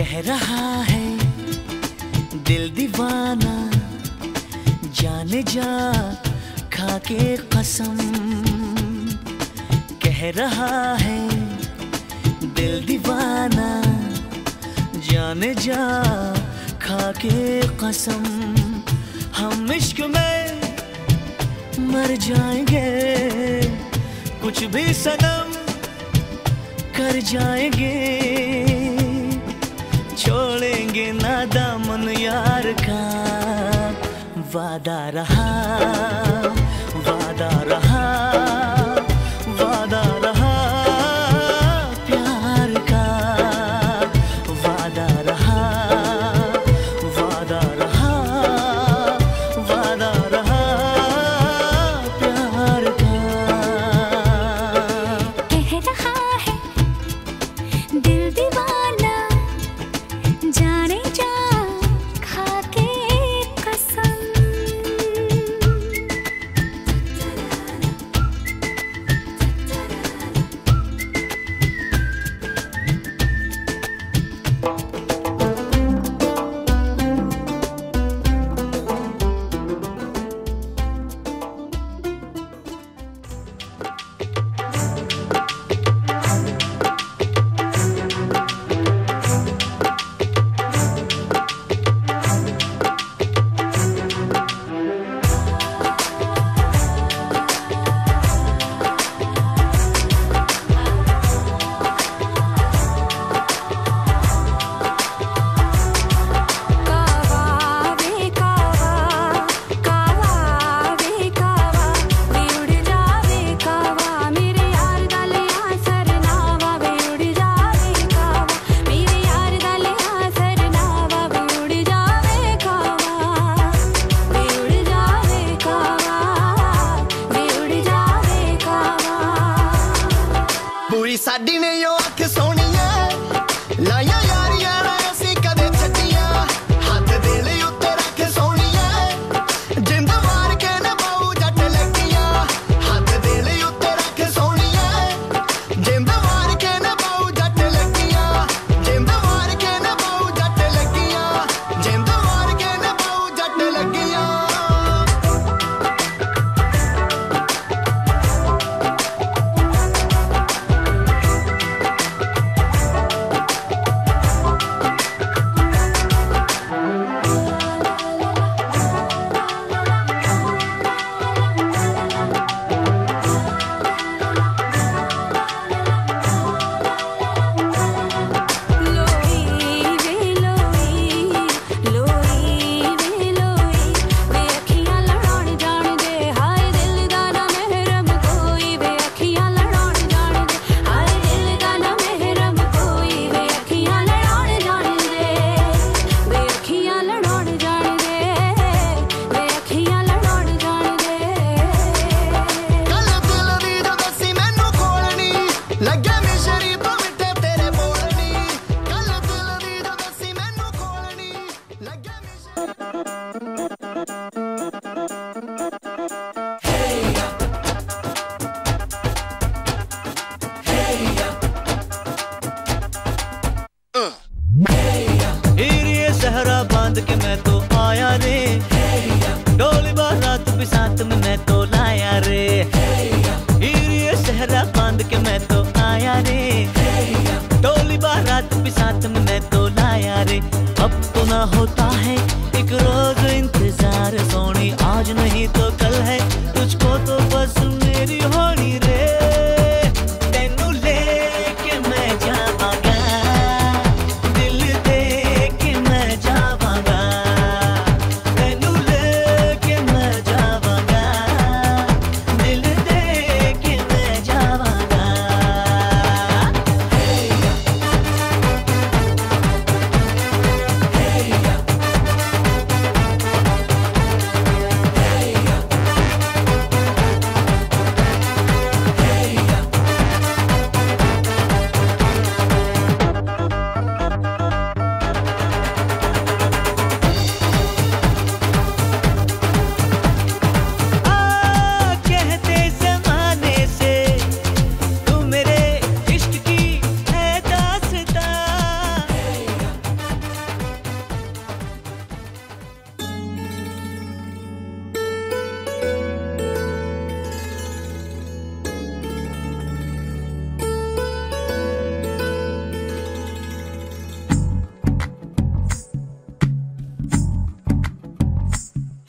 कह रहा है दिल दीवाना, जाने जा खा के कसम। कह रहा है दिल दीवाना, जाने जा खा के कसम। हम इश्क में मर जाएंगे, कुछ भी सनम कर जाएंगे। छोड़ेंगे ना दामन यार का, वादा रहा, वादा रहा, वादा रहा प्यार का। वादा रहा, वादा रहा, वादा रहा प्यार का। कह रहा है दिल दीवाना, जाने जा खा के कसम।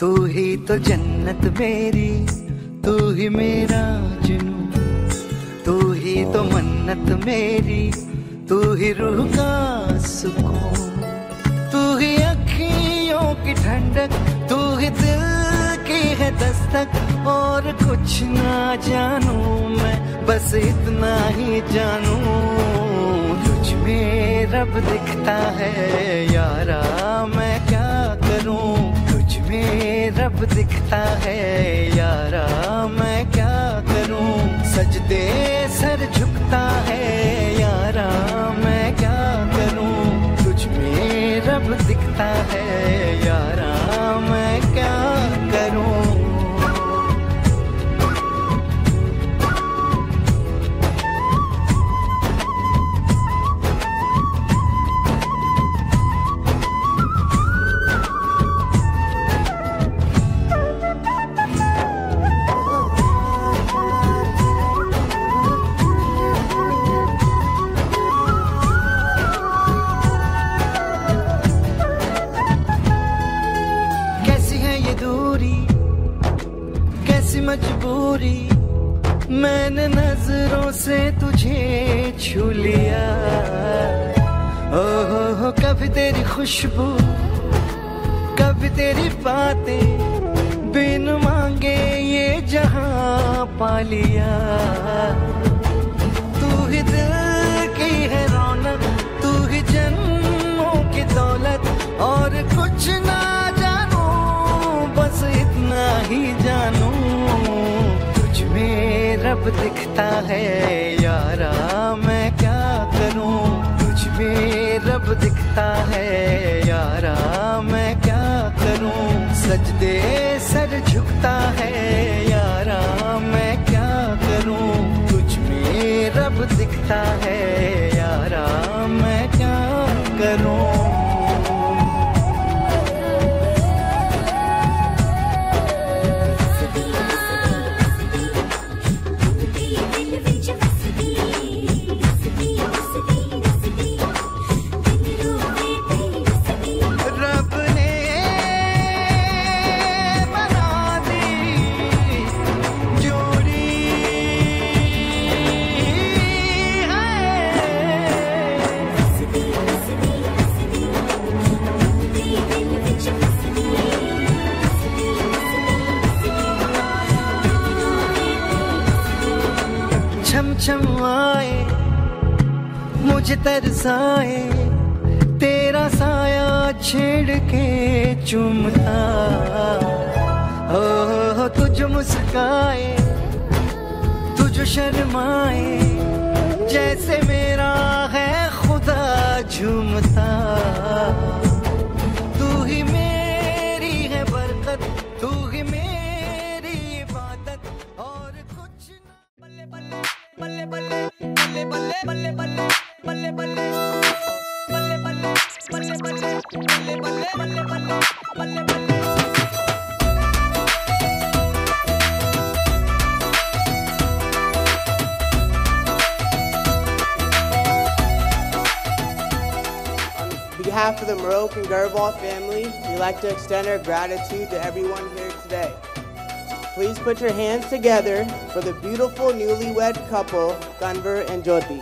तू ही तो जन्नत मेरी, तू ही मेरा जुनून, तू ही तो मन्नत मेरी, तू ही रूह का सुकून, तू ही अखियों की ठंडक, तू ही दिल की है दस्तक। और कुछ ना जानूं मैं, बस इतना ही जानूं तुझ में रब दिखता है यारा मैं क्या करूं, तुझ में रब दिखता है यारा मैं क्या करूं, सजदे सर झुकता है यारा मैं क्या करूं, तुझ में रब दिखता है यारा मैं क्या करूं। मजबूरी मैंने नजरों से तुझे छू लिया, ओह कभी तेरी खुशबू कभी तेरी बातें, बिन मांगे ये जहां पा लिया। तू ही दिल की है रौनक, तू ही जन्मों की दौलत। और कुछ ना जानू बस इतना ही जानू रब दिखता है यारा मैं क्या करूं, तुझ में रब दिखता है यारा मैं क्या करूं, सजदे सर झुकता है यारा मैं क्या करूं, तुझ में रब दिखता है यारा मैं क्या करूं। आए मुझे तरसाए तेरा साया छेड़ के चूमता, ओ तुझ मुस्काए तुझ शर्माए, जैसे मेरा है खुदा झूमता। तू ही मेरी है बरकत, तू ही मेरी इबादत। और कुछ ना बल्ले बल्ले बल्ले बल्ले बल्ले बल्ले बल्ले बल्ले बल्ले बल्ले बल्ले बल्ले बल्ले बल्ले बल्ले बल्ले बल्ले बल्ले बल्ले। On behalf of the Marok and Grewal family, we'd like to extend our gratitude to everyone here today. Please put your hands together for the beautiful newlywed couple, Kanver and Jyoti.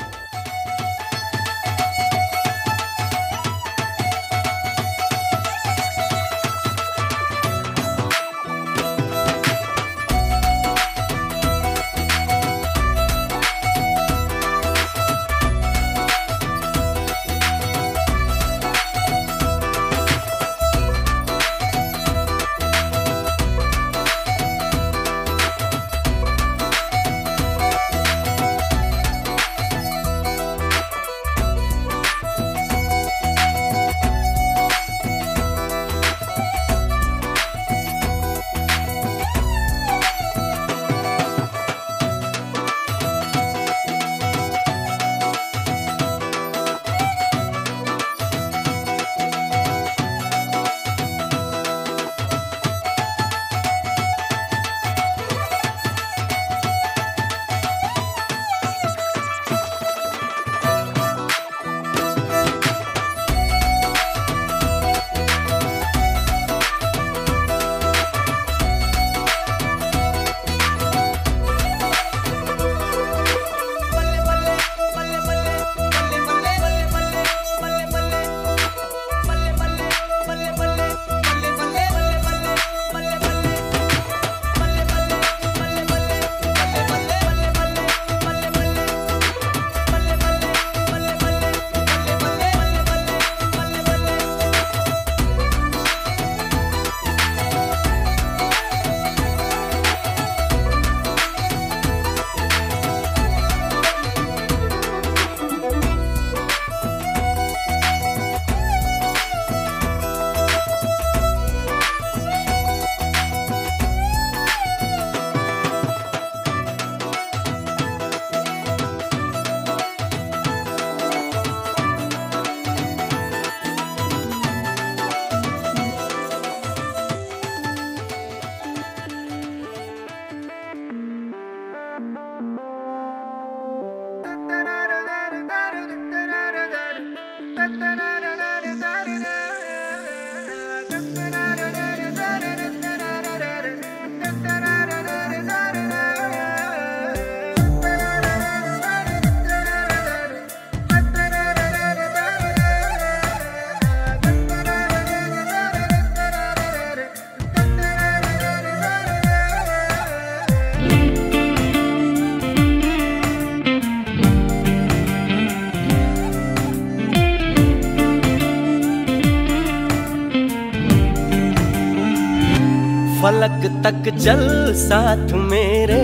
फलक तक चल साथ मेरे,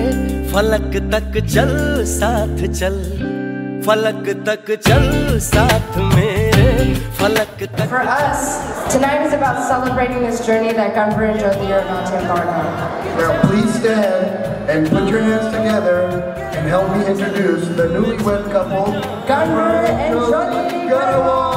फलक तक चल साथ चल, फलक तक चल साथ मेरे, फलक तक। For us, tonight is about celebrating this journey that Kanver enjoyed the year of mountain gardening. Well, please stand and put your hands together and help me introduce the newlywed couple, Kanver and Grewal.